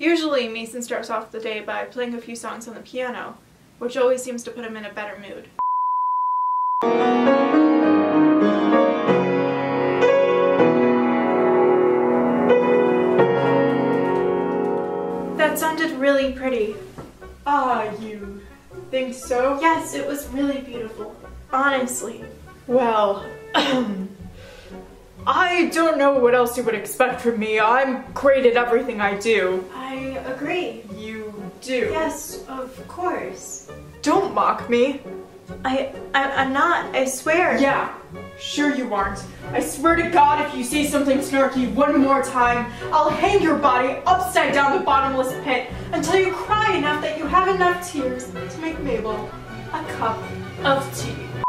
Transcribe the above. Usually Mason starts off the day by playing a few songs on the piano, which always seems to put him in a better mood. That sounded really pretty. Ah, you think so? Yes, it was really beautiful. Honestly. Well, I don't know what else you would expect from me. I'm great at everything I do. I agree. You do? Yes, of course. Don't mock me. I'm not, I swear. Yeah, sure you aren't. I swear to God, if you say something snarky one more time, I'll hang your body upside down the bottomless pit until you cry enough that you have enough tears to make Mabel a cup of tea.